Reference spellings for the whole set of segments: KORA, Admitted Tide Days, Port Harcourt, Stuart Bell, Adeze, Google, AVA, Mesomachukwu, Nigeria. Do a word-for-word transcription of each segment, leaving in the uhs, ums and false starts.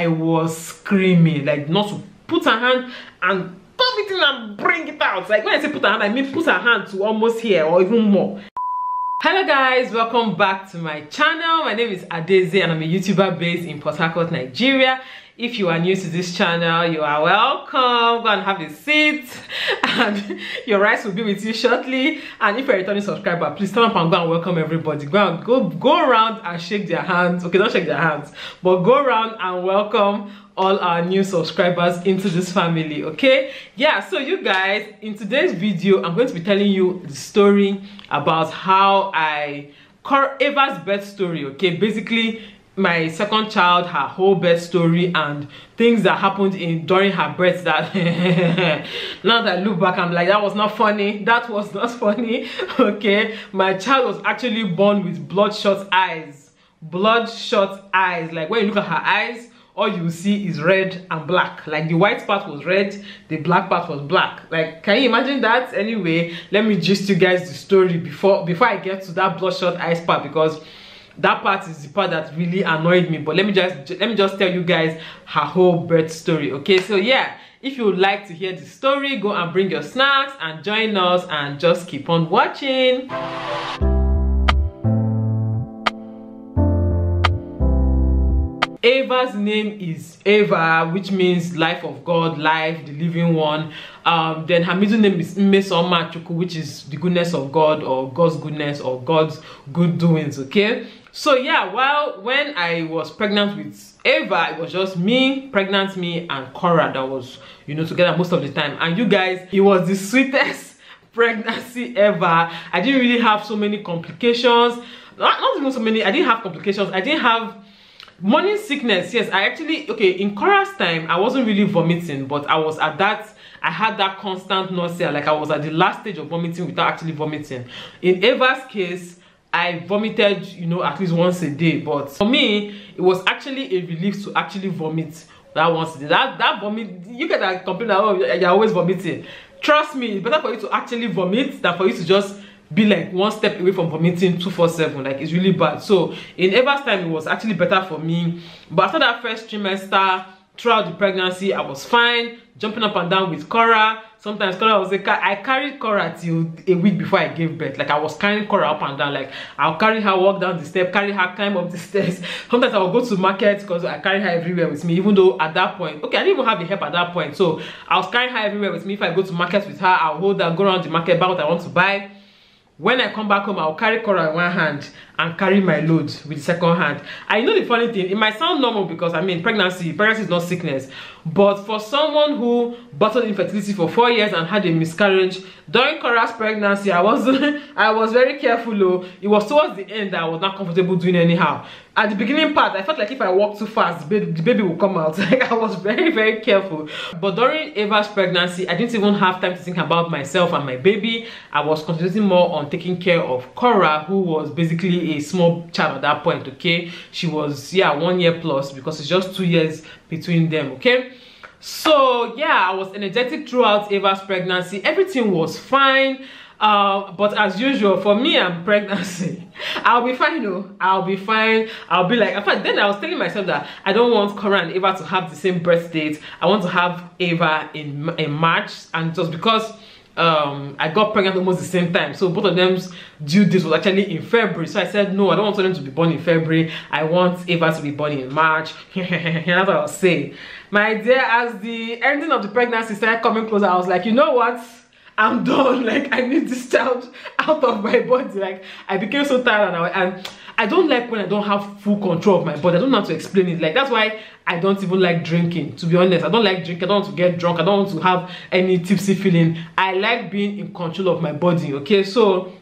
I was screaming, like not to put her hand and pop it in and bring it out. Like when I say put her hand, I mean put her hand to almost here or even more. Hello guys, welcome back to my channel. My name is Adeze and I'm a YouTuber based in Port Harcourt, Nigeria. If you are new to this channel, you are welcome. Go and have a seat and your rice will be with you shortly. And if you're a returning subscriber, please turn up and go and welcome everybody. Go and go go around and shake their hands. Okay, don't shake their hands, but go around and welcome all our new subscribers into this family. Okay, yeah, so you guys, in today's video I'm going to be telling you the story about how I Ava's birth story. Okay, basically my second child, her whole birth story and things that happened in during her birth that now that I look back I'm like, that was not funny, that was not funny. Okay, my child was actually born with bloodshot eyes, bloodshot eyes like when you look at her eyes, all you see is red and black. Like the white part was red, the black part was black. Like, can you imagine that? Anyway, let me gist you guys the story before before I get to that bloodshot eyes part, because that part is the part that really annoyed me. But let me just let me just tell you guys her whole birth story. Okay, so yeah, if you would like to hear the story, go and bring your snacks and join us and just keep on watching. Ava's name is Ava, which means life of God, life, the living one. Um, then her middle name is Mesomachukwu, which is the goodness of God or God's goodness or God's good doings. Okay, so yeah, well, when I was pregnant with Ava, it was just me, pregnant me and Kora that was, you know, together most of the time. And you guys, it was the sweetest pregnancy ever. I didn't really have so many complications. Not, not even so many. I didn't have complications. I didn't have morning sickness. Yes, I actually, okay, in Kora's time I wasn't really vomiting, but I was at that, I had that constant nausea. Like I was at the last stage of vomiting without actually vomiting. In Ava's case, I vomited, you know, at least once a day, but for me it was actually a relief to actually vomit that once a day. That, that vomit, you get that complaint that, oh, you're always vomiting. Trust me, it's better for you to actually vomit than for you to just be like one step away from vomiting two four seven. Like, it's really bad. So in Ava's time it was actually better for me, but after that first trimester, throughout the pregnancy I was fine, jumping up and down with Kora. Sometimes Kora was like, I carried Kora till a week before I gave birth. Like I was carrying Kora up and down. Like I'll carry her, walk down the step, carry her, climb up the stairs. Sometimes I'll go to market because I carry her everywhere with me, even though at that point, okay, I didn't even have the help at that point, so I was carrying her everywhere with me. If I go to market with her, I'll hold her, go around the market, buy what I want to buy. When I come back home, I'll carry Kora in one hand and carry my load with the second hand. I know the funny thing, it might sound normal because, I mean, pregnancy, pregnancy is not sickness. But for someone who battled infertility for four years and had a miscarriage, during Kora's pregnancy, I was I was very careful. Though. It was towards the end that I was not comfortable doing anyhow. At the beginning part, I felt like if I walked too fast, the baby would come out. Like, I was very, very careful. But during Ava's pregnancy, I didn't even have time to think about myself and my baby. I was concentrating more on taking care of Kora, who was basically a small child at that point. Okay, she was, yeah, one year plus, because it's just two years between them. Okay, so yeah, I was energetic throughout Ava's pregnancy. Everything was fine. Uh, but as usual for me and pregnancy, I'll be fine. No, I'll be fine. I'll be like, in fact, then I was telling myself that I don't want Kora and Ava to have the same birth date. I want to have Ava in in March, and just because um I got pregnant almost the same time, so both of them's due date was actually in February. So I said, no, I don't want them to be born in February. I want Ava to be born in March. That's what I was saying, my dear. As the ending of the pregnancy started coming closer, I was like, you know what, I'm done. Like, I need this child out of my body. Like, I became so tired, and I, and I don't like when I don't have full control of my body. I don't know how to explain it. Like, that's why I don't even like drinking, to be honest. I don't like drinking. I don't want to get drunk. I don't want to have any tipsy feeling. I like being in control of my body. Okay, so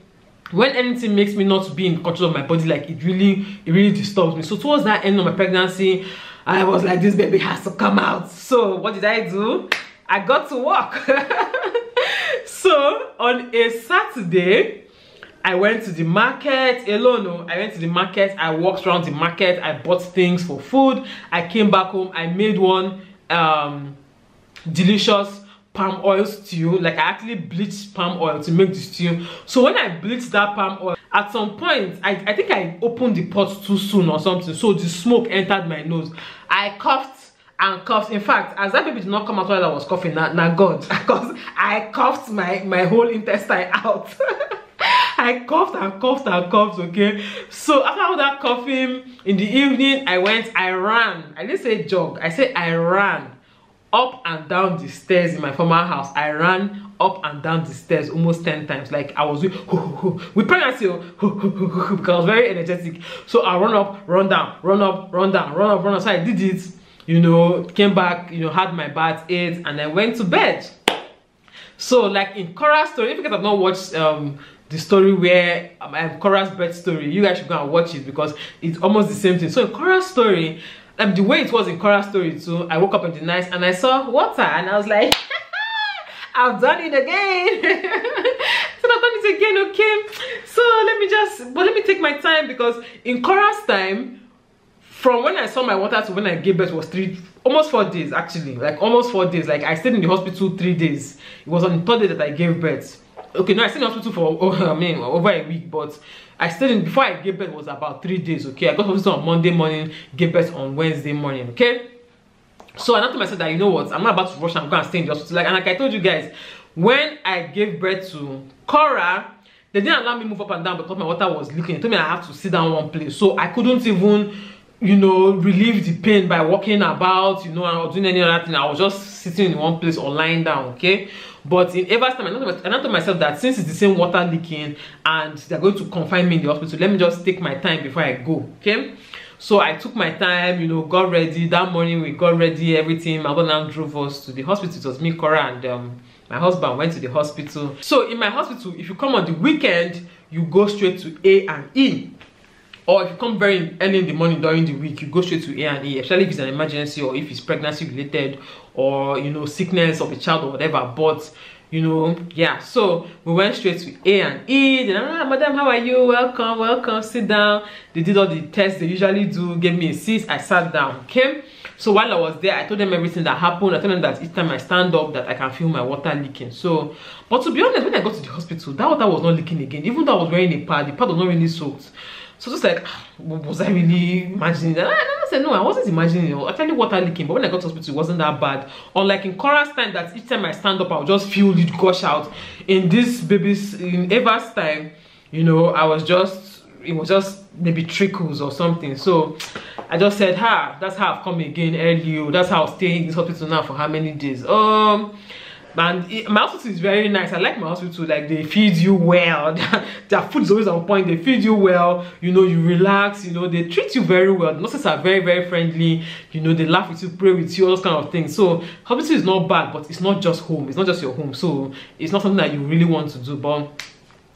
when anything makes me not be in control of my body, like, it really, it really disturbs me. So towards that end of my pregnancy, I was like, this baby has to come out. So what did I do? I got to work. So on a Saturday, I went to the market alone. I went to the market, I walked around the market, I bought things for food. I came back home, I made one um, delicious palm oil stew. Like, I actually bleached palm oil to make the stew. So when I bleached that palm oil, at some point, I, I think I opened the pot too soon or something, so the smoke entered my nose. I coughed and coughs. In fact, as that baby did not come out while I was coughing, now, now God, because I coughed my, my whole intestine out. I coughed and coughed and coughed, okay? So after all that coughing, in the evening, I went, I ran. I didn't say jog, I said I ran up and down the stairs in my former house. I ran up and down the stairs almost ten times. Like I was with, with pregnancy, because I was very energetic. So I run up, run down, run up, run down, run up, run up. So I did it, you know, came back, you know, had my bath, ate, and I went to bed. So like in Kora's story, if you guys have not watched um, the story where um, Kora's birth story, you guys should go and watch it because it's almost the same thing. So in Kora's story, um, the way it was in Kora's story too, I woke up in the night and I saw water and I was like, I've done it again. So I've done it again, okay. So let me just, but well, let me take my time, because in Kora's time, from when I saw my water to when I gave birth was three, almost four days actually. Like almost four days. Like I stayed in the hospital three days. It was on the third day that I gave birth. Okay, no, I stayed in the hospital for oh, I mean over a week, but I stayed in before I gave birth was about three days. Okay, I got hospital on Monday morning, gave birth on Wednesday morning. Okay, so I thought to myself that you know what, I'm not about to rush and go and stay in the hospital. Like and like I told you guys, when I gave birth to Kora, they didn't allow me to move up and down because my water was leaking. They told me I have to sit down one place, so I couldn't even, you know, relieve the pain by walking about, you know, and doing any other thing. I was just sitting in one place or lying down, okay? But in Ava's time, I thought to myself that since it's the same water leaking and they're going to confine me in the hospital, let me just take my time before I go, okay? So I took my time, you know, got ready. That morning we got ready, everything. My God now drove us to the hospital. It was me, Kora, and um, my husband went to the hospital. So in my hospital, if you come on the weekend, you go straight to A and E. Or if you come very early in the morning during the week, you go straight to A and E, especially if it's an emergency or if it's pregnancy related or, you know, sickness of a child or whatever. But, you know, yeah. So we went straight to A and E. Then, ah, madam, how are you? Welcome, welcome. Sit down. They did all the tests they usually do. Gave me a seat. I sat down. Okay. So while I was there, I told them everything that happened. I told them that each time I stand up, that I can feel my water leaking. So, but to be honest, when I got to the hospital, that water was not leaking again. Even though I was wearing a pad, the pad was not really soaked. So just like, was I really imagining that? And I said, no, I wasn't imagining it. Actually, water leaking. But when I got to hospital, it wasn't that bad. Unlike in Kora's time, that each time I stand up, I'll just feel it gush out. In this baby's, in Ava's time, you know, I was just, it was just maybe trickles or something. So I just said, ha, that's how I've come again early. That's how I'll stay in this hospital now for how many days? Um... And it, my hospital is very nice. I like my hospital. Like, they feed you well. Their food is always on point. They feed you well. You know, you relax. You know, they treat you very well. The nurses are very, very friendly. You know, they laugh with you, pray with you, all those kind of things. So, hospital is not bad, but it's not just home. It's not just your home. So, it's not something that you really want to do. But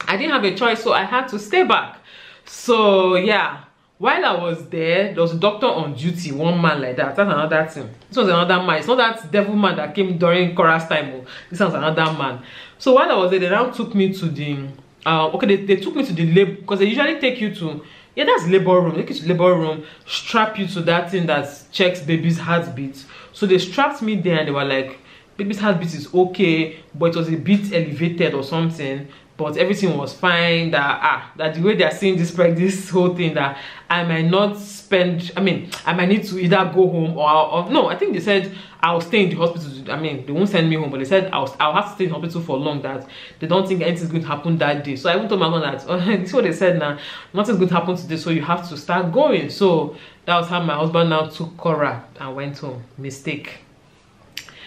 I didn't have a choice, so I had to stay back. So, yeah. While I was there, there was a doctor on duty, one man like that. That's another thing. This was another man. It's not that devil man that came during Kora's time. This was another man. So while I was there, they now took me to the... Uh, okay, they, they took me to the labor... Because they usually take you to... Yeah, that's labor room. They take you to labor room, strap you to that thing that checks baby's heartbeat. So they strapped me there and they were like, baby's heartbeat is okay, but it was a bit elevated or something. But everything was fine. That ah, that the way they are seeing this this whole thing, that I might not spend. I mean, I might need to either go home or, or no. I think they said I'll stay in the hospital. I mean, they won't send me home, but they said I'll I'll have to stay in the hospital for long. That they don't think anything's going to happen that day. So I even told my mom that oh, this is what they said now. Nah, nothing's going to happen today, so you have to start going. So that was how my husband now took Kora and went home. Mistake.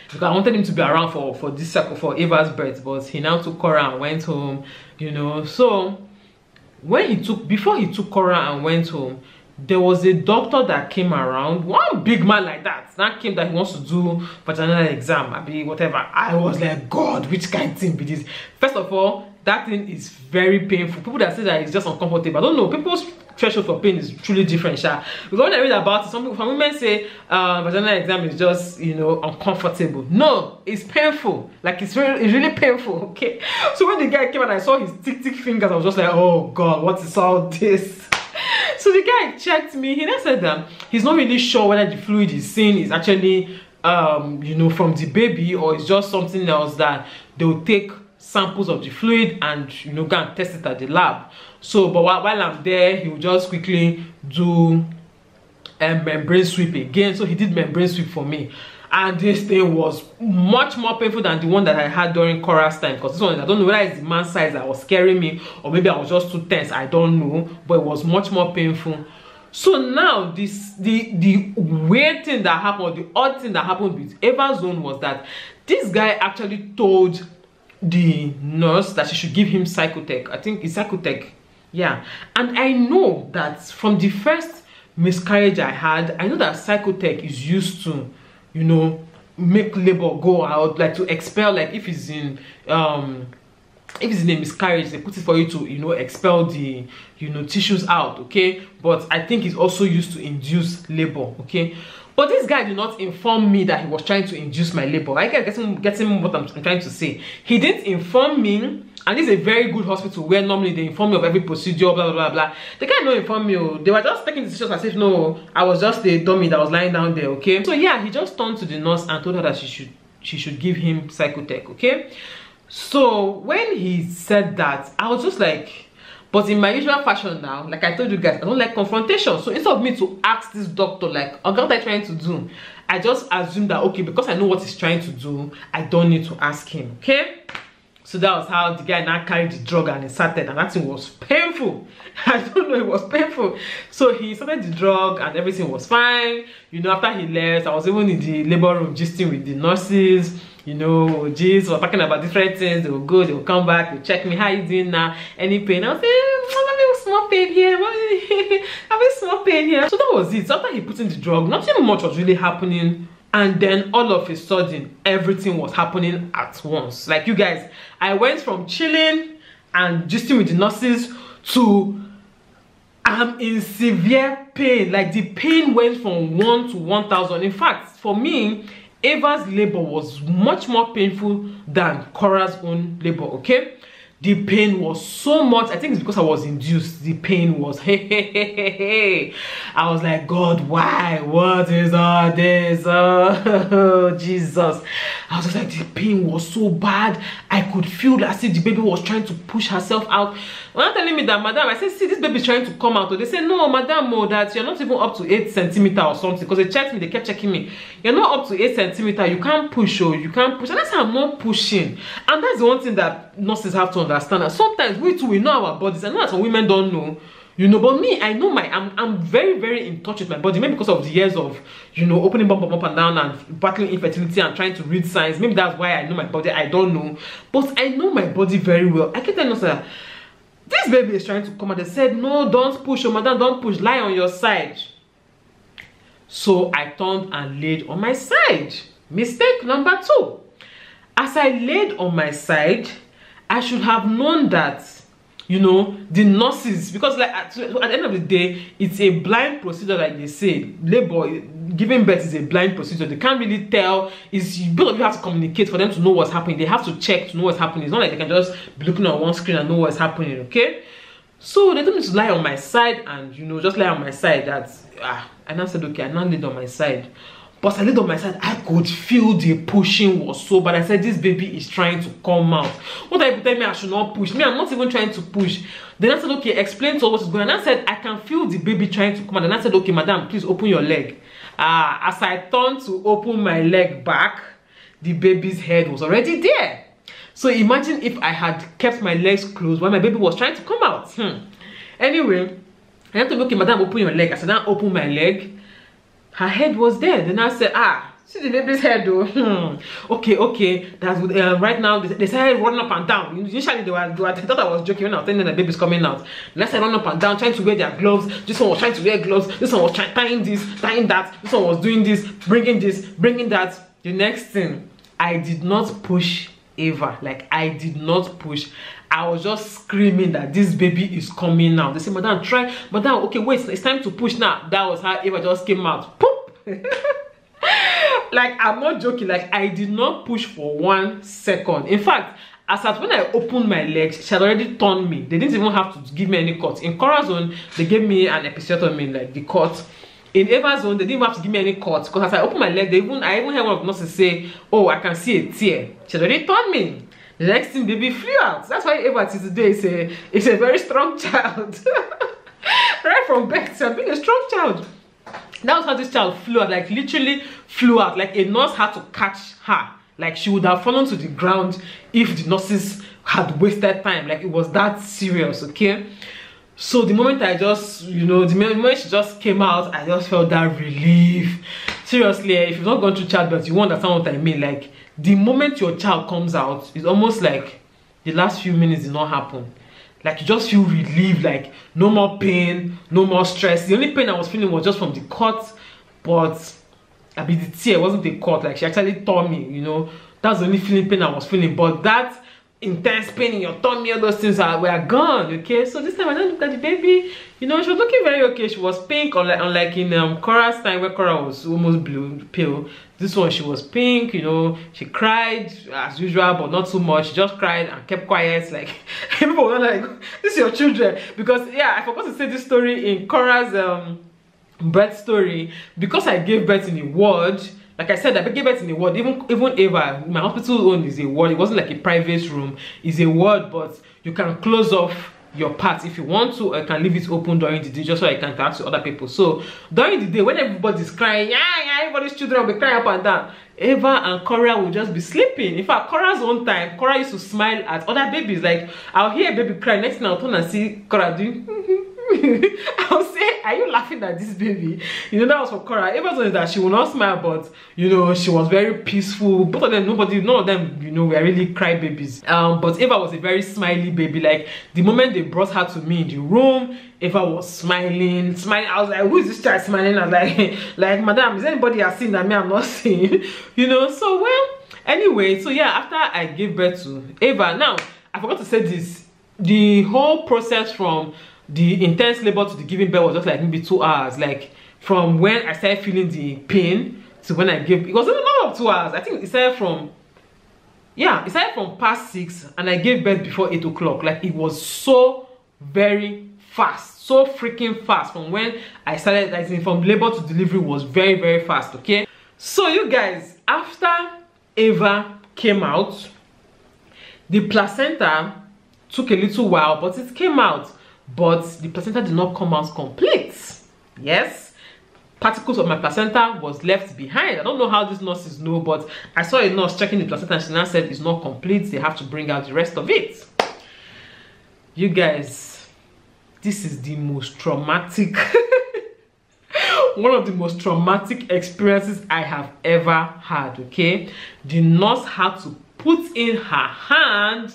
Because I wanted him to be around for for this for Ava's birth, but he now took Kora and went home, you know. So when he took before he took Kora and went home, there was a doctor that came around, one big man like that, that came that he wants to do vaginal exam, maybe whatever. I was like, God, which kind of thing be this? First of all, that thing is very painful. People that say that it's just uncomfortable, I don't know. People's threshold for pain is truly different, sha. Because when I read about it, some people, some women say uh, vaginal exam is just, you know, uncomfortable. No, it's painful. Like it's really, it's really painful. Okay. So when the guy came and I saw his tick tick fingers, I was just like, oh God, what is all this? So the guy checked me. He then said that he's not really sure whether the fluid he's seeing is actually, um, you know, from the baby or it's just something else that they'll take samples of the fluid and, you know, go and test it at the lab. So but while, while I'm there, he will just quickly do um, membrane sweep again. So he did membrane sweep for me, and this thing was much more painful than the one that I had during Kora's time, because this one, I don't know whether it's the man's size that was scaring me, or maybe I was just too tense, I don't know, but it was much more painful. So now this the the weird thing that happened, the odd thing that happened with Ava's own, was that this guy actually told the nurse that she should give him Psychotech. I think it's Psychotech, yeah. And I know that from the first miscarriage I had, I know that Psychotech is used to, you know, make labor go out, like to expel, like if it's in um if it's in a miscarriage, they put it for you to, you know, expel the, you know, tissues out, okay. But I think it's also used to induce labor, okay. But this guy did not inform me that he was trying to induce my labor. I get getting getting what I'm, I'm trying to say. He didn't inform me, and this is a very good hospital where normally they inform me of every procedure, blah blah blah blah. They can't no inform me. They were just taking decisions as if no, I was just a dummy that was lying down there, okay. So yeah, he just turned to the nurse and told her that she should she should give him Psychotech, okay. So when he said that, I was just like, but in my usual fashion now, like I told you guys, I don't like confrontation. So instead of me to ask this doctor, like, oh, what are you trying to do? I just assumed that, okay, because I know what he's trying to do, I don't need to ask him, okay? So that was how the guy now carried the drug and inserted, and that thing was painful. I don't know, it was painful. So he inserted the drug and everything was fine. You know, after he left, I was even in the labor room gisting with the nurses. You know, geez, we're talking about different things. They will go, they will come back, they'll check me. How you doing now? Any pain? I was like, small pain here. Having small pain here. So that was it. So after he put in the drug, nothing much was really happening. And then all of a sudden, everything was happening at once. Like you guys, I went from chilling and gisting with the nurses to I'm in severe pain. Like the pain went from one to one thousand. In fact, for me, Ava's labor was much more painful than Kora's own labor, okay? The pain was so much, I think it's because I was induced. The pain was, hey, hey, hey, hey, hey. I was like, God, why? What is all this? Oh, Jesus. I was just like, the pain was so bad. I could feel as if the baby was trying to push herself out. When I'm telling me that, madam, I said, see, this baby's trying to come out. So they said, no, madam, no, that you're not even up to eight centimeter or something. Because they checked me, they kept checking me. You're not up to eight centimeter. You can't push, oh, you can't push. And that's how I'm not pushing. And that's the one thing that nurses have to understand. Standard. Sometimes we too, we know our bodies. I know that some women don't know, you know, but me, I know my, I'm, I'm very, very in touch with my body. Maybe because of the years of, you know, opening bump, bump, up and down and battling infertility and trying to read signs. Maybe that's why I know my body. I don't know, but I know my body very well. I keep telling us that this baby is trying to come, and they said, no, don't push, oh, madam, don't push, lie on your side. So I turned and laid on my side. Mistake number two. As I laid on my side, I should have known that, you know, the nurses, because like at, at the end of the day, it's a blind procedure, like they say. Labor, giving birth is a blind procedure. They can't really tell. It's, both of you have to communicate for them to know what's happening. They have to check to know what's happening. It's not like they can just be looking on one screen and know what's happening, okay? So they told me to lie on my side and, you know, just lie on my side. That, ah, and I said, okay, I now laid on my side. But I laid on my side, I could feel the pushing was so bad. I said, this baby is trying to come out. What are you telling me I should not push? Me, I'm not even trying to push. Then I said, okay, explain to us what is going on. And I said, I can feel the baby trying to come out. And I said, okay, madam, please open your leg. Uh, as I turned to open my leg back, the baby's head was already there. So imagine if I had kept my legs closed while my baby was trying to come out. Hmm. Anyway, I had to look, okay, madam, open your leg. I said, now open my leg. Her head was there. Then I said, ah, see the baby's head though. Hmm. Okay, okay. That's good. Uh, right now, they, they started running up and down. Initially, they were, they were, they thought I was joking when I was telling them the baby's coming out. Let's say run up and down, trying to wear their gloves. This one was trying to wear gloves. This one was trying, tying this, tying that. This one was doing this, bringing this, bringing that. The next thing, I did not push Ava. Like, I did not push. I was just screaming that this baby is coming now. They said, madam, try. Madam, okay, wait, it's time to push now. That was how Ava just came out. Poop! Like, I'm not joking. Like, I did not push for one second. In fact, as at when I opened my legs, she had already turned me. They didn't even have to give me any cut. In Kora's own, they gave me an episiotomy, like the cut. In Ava's own, they didn't have to give me any cut. Because as I opened my leg, they even, I even heard one of the nurses say, oh, I can see a tear. She had already turned me. The next thing, baby flew out. That's why Ava till today is a, is a very strong child. Right from birth, she has been a strong child. That was how this child flew out, like literally flew out. Like a nurse had to catch her. Like she would have fallen to the ground if the nurses had wasted time. Like it was that serious, okay? So the moment I just, you know, the moment she just came out, I just felt that relief. Seriously, if you've not gone through childbirth, you won't understand what I mean. Like the moment your child comes out, it's almost like the last few minutes did not happen. Like you just feel relieved, like no more pain, no more stress. The only pain I was feeling was just from the cut, but I mean the tear wasn't the cut, like she actually tore me, you know. That's the only feeling pain I was feeling, but that intense pain in your tummy, all those things are, were gone, okay? So this time I don't look at the baby, you know, she was looking very okay. She was pink, unlike, unlike in um, Kora's time where Kora was almost blue, pale. This one, she was pink, you know, she cried as usual, but not too much. She just cried and kept quiet, like, people were like, this is your children. Because, yeah, I forgot to say this story in Kora's um, birth story. Because I gave birth in the ward, like I said, I gave birth in a ward. Even even Ava, my hospital own is a ward. It wasn't like a private room. It's a ward, but you can close off your part if you want to, or you can leave it open during the day just so I can talk to other people. So during the day, when everybody's crying, yeah, yeah, everybody's children will be crying up and down, Ava and Kora will just be sleeping. In fact, Kora's own time, Kora used to smile at other babies. Like, I'll hear a baby cry, next thing I'll turn and see Kora doing I'll say, are you laughing at this baby? You know, that was for Kora. Ava told me that she will not smile, but you know, she was very peaceful. Both of them, nobody, none of them, you know, were really cry babies. Um, but Ava was a very smiley baby. Like the moment they brought her to me in the room, Ava was smiling, smiling. I was like, who is this child smiling? I was like, like, madam, is anybody I've seen that me I'm not seeing? You know, so well, anyway, so yeah, after I gave birth to Ava, now I forgot to say this. The whole process from the intense labor to the giving birth was just like maybe two hours. Like from when I started feeling the pain to when I gave, it was not of two hours. I think it started from, yeah, it started from past six, and I gave birth before eight o'clock. Like it was so very fast, so freaking fast. From when I started, like from labor to delivery was very very fast. Okay, so you guys, after Ava came out, the placenta took a little while, but it came out. But the placenta did not come out complete. Yes, particles of my placenta was left behind. I don't know how these nurses know, but I saw a nurse checking the placenta and she now said it's not complete, they have to bring out the rest of it. You guys, this is the most traumatic one of the most traumatic experiences I have ever had, okay? The nurse had to put in her hand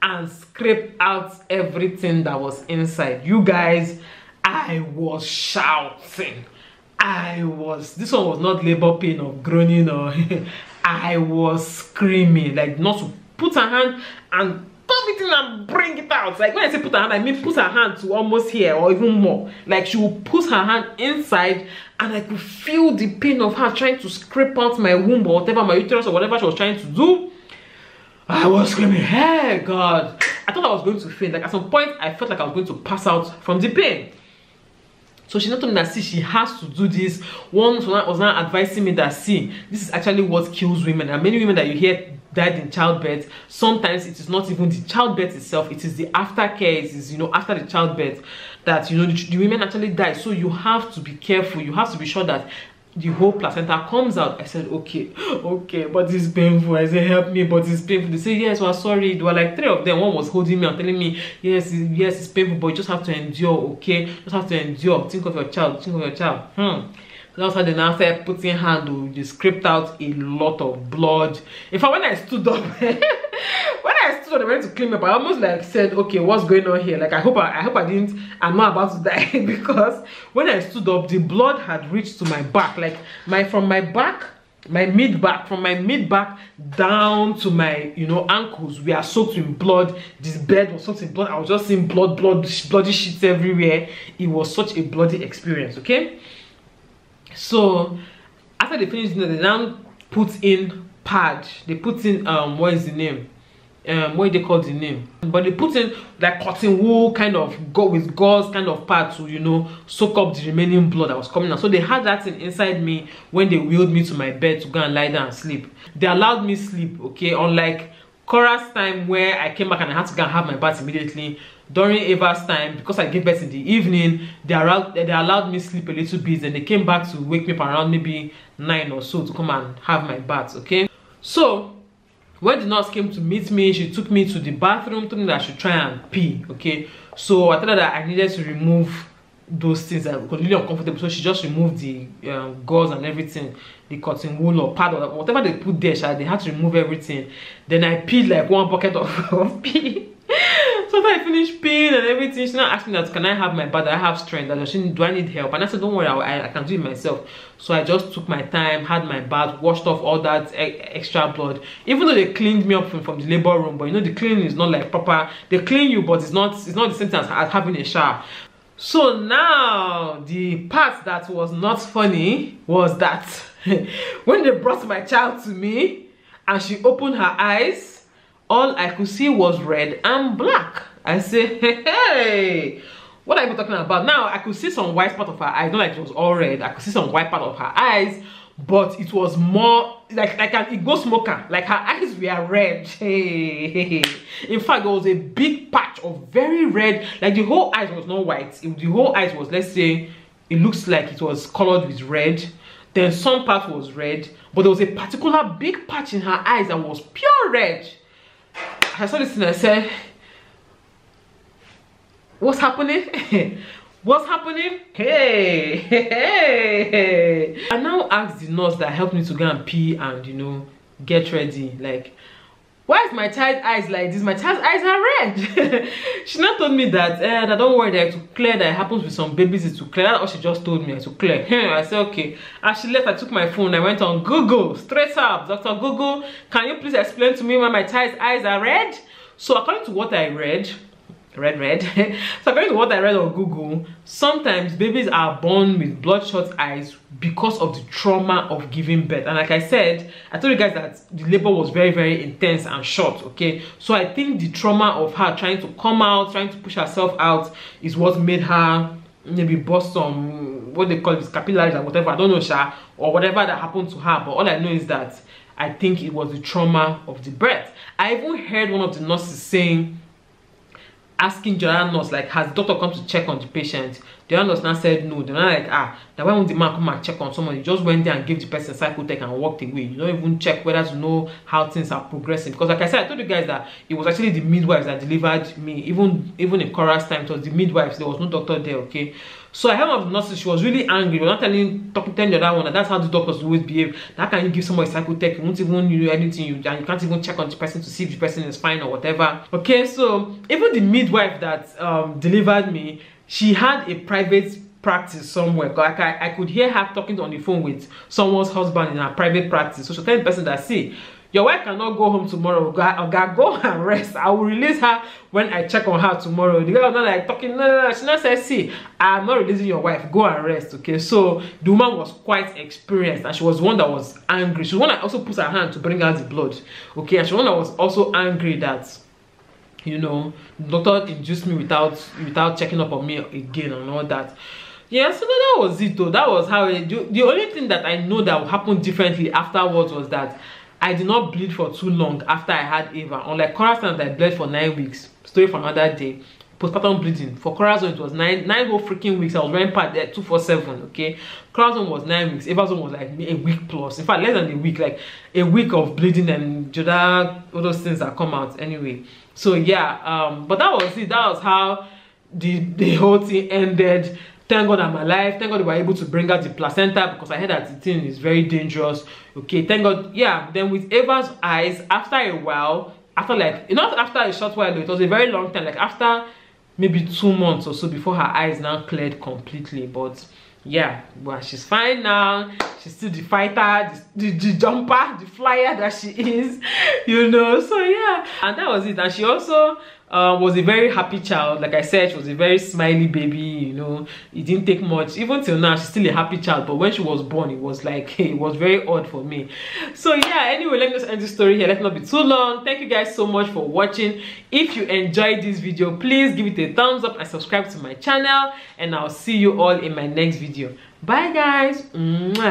and scrape out everything that was inside. You guys, I was shouting. I was, this one was not labor pain or groaning or I was screaming, like not to put her hand and pop it in and bring it out. Like when I say put her hand, I mean put her hand to almost here or even more. Like she would put her hand inside and I could feel the pain of her trying to scrape out my womb or whatever, my uterus or whatever she was trying to do. I was screaming, hey God. I thought I was going to faint. Like at some point, I felt like I was going to pass out from the pain. So she not told me that, see, she has to do this. One was now advising me that, see, this is actually what kills women. And many women that you hear died in childbirth, sometimes it is not even the childbirth itself, it is the aftercare, it is, you know, after the childbirth that, you know, the, the women actually die. So you have to be careful. You have to be sure that the whole placenta comes out. I said, okay, okay, but this is painful. I said, help me, but it's painful. They say, yes, we're sorry. There were like three of them. One was holding me and telling me, yes, yes, it's painful, but you just have to endure, okay? You just have to endure. Think of your child, think of your child. Hmm. So that's how they now started putting handle. They scraped out a lot of blood. In fact, when I stood up, when I stood up, they went to clean me up. I almost like said, okay, what's going on here? Like, I hope I, I hope I didn't, I'm not about to die. Because when I stood up, the blood had reached to my back. Like, my from my back, my mid back, from my mid back down to my, you know, ankles. We are soaked in blood. This bed was soaked in blood. I was just seeing blood, blood, bloody shits everywhere. It was such a bloody experience, okay? So after they finished, you know, they now put in pad. They put in um what is the name? Um what do they call the name? But they put in like cotton wool kind of go with gauze kind of pad to, you know, soak up the remaining blood that was coming out. So they had that in inside me when they wheeled me to my bed to go and lie down and sleep. They allowed me sleep, okay, unlike Kora's time, where I came back and I had to go and have my bath immediately. During Ava's time, because I gave birth in the evening, they allowed, they allowed me sleep a little bit, and they came back to wake me up around maybe nine or so to come and have my bath. Okay, so when the nurse came to meet me, she took me to the bathroom, told me that I should try and pee. Okay, so I told her that I needed to remove those things that were really uncomfortable, so she just removed the um, gauze and everything, the cotton wool or pad or whatever they put there, they had to remove everything. Then I peed like one bucket of, of pee. So after I finished peeing and everything, she now asked me that, can I have my bath? I have strength. That she, do I need help? And I said, don't worry, I, I can do it myself. So I just took my time, had my bath, washed off all that e extra blood. Even though they cleaned me up from, from the labor room, but you know the cleaning is not like proper. They clean you, but it's not it's not the same thing as, as having a shower. So now the part that was not funny was that when they brought my child to me and she opened her eyes, all I could see was red and black. I said, hey, hey, what are you talking about? Now I could see some white part of her eyes, not like it was all red. I could see some white part of her eyes, but it was more like like an ego smoker. Like her eyes were red. Hey, hey, hey. In fact, there was a big patch of very red, like the whole eyes was not white. It, the whole eyes was, let's say, it looks like it was colored with red. Then some part was red, but there was a particular big patch in her eyes that was pure red. I saw this and I said, what's happening? What's happening? Hey, hey, hey. I now asked the nurse that helped me to go and pee and, you know, get ready, like, why is my child's eyes like this? My child's eyes are red. She now told me that, eh, that don't worry, that to clear, that happens with some babies, it's to clear. That's what she just told me, it's to clear. I said, okay. As she left, I took my phone, I went on Google, straight up, Doctor Google, can you please explain to me why my child's eyes are red? So according to what I read, red, red. So according to what I read on Google, sometimes babies are born with bloodshot eyes because of the trauma of giving birth. And like I said, I told you guys that the labor was very, very intense and short, okay? So I think the trauma of her trying to come out, trying to push herself out is what made her maybe bust some, what they call it, capillaries or whatever, I don't know, Sha, or whatever that happened to her. But all I know is that I think it was the trauma of the birth. I even heard one of the nurses saying, asking Joanna nurse, like, has the doctor come to check on the patient? Joanna nurse now said no. They're not like, ah, that why won't the man come and check on someone? You just went there and gave the person psychotech and walked away. You don't even check whether to know how things are progressing. Because like I said, I told you guys that it was actually the midwives that delivered me. Even even in Kora's time, it was the midwives. There was no doctor there, okay? So I heard one of the nurses, she was really angry. We're not telling, talking, telling the other one that that's how the doctors always behave. That can you give somebody psychotech, you won't even do anything, you, and you can't even check on the person to see if the person is fine or whatever. Okay, so even the midwife that um, delivered me, she had a private practice somewhere. Like I, I could hear her talking on the phone with someone's husband in her private practice. So she told the person that, see, your wife cannot go home tomorrow. Oga, go and rest. I will release her when I check on her tomorrow. The girl was not like talking. No, no, no. She now said, see, I'm not releasing your wife. Go and rest. Okay. So the woman was quite experienced, and she was one that was angry. She was one that also put her hand to bring out the blood. Okay. And she was one that was also angry that, you know, the doctor induced me without without checking up on me again and all that. Yeah, so that was it though. That was how it, the, the only thing that I know that happened differently afterwards was that I did not bleed for too long after I had Ava. Unlike Kora's time, I bled for nine weeks. Story for another day. Postpartum bleeding. For Kora's one, it was nine, nine whole freaking weeks. I was wearing pad there, two four seven. Okay, Kora's one was nine weeks. Ava's one was like a week plus. In fact, less than a week, like a week of bleeding and Judah, all those things that come out anyway. So yeah, um, but that was it. That was how the the whole thing ended. Thank God I'm alive. Thank God we were able to bring out the placenta, because I heard that the thing is very dangerous. Okay, thank God. Yeah, then with Ava's eyes, after a while, after like, not after a short while, it was a very long time, like after maybe two months or so before her eyes now cleared completely. But yeah, well, she's fine now. She's still the fighter, the, the, the jumper, the flyer that she is, you know. So yeah, and that was it. And she also Uh, was a very happy child. Like I said, she was a very smiley baby, you know. It didn't take much. Even till now, she's still a happy child, but when she was born, it was like, hey, it was very odd for me. So yeah, anyway, let me just end the story here. Let's not be too long. Thank you guys so much for watching. If you enjoyed this video, please give it a thumbs up and subscribe to my channel, and I'll see you all in my next video. Bye guys. Mwah.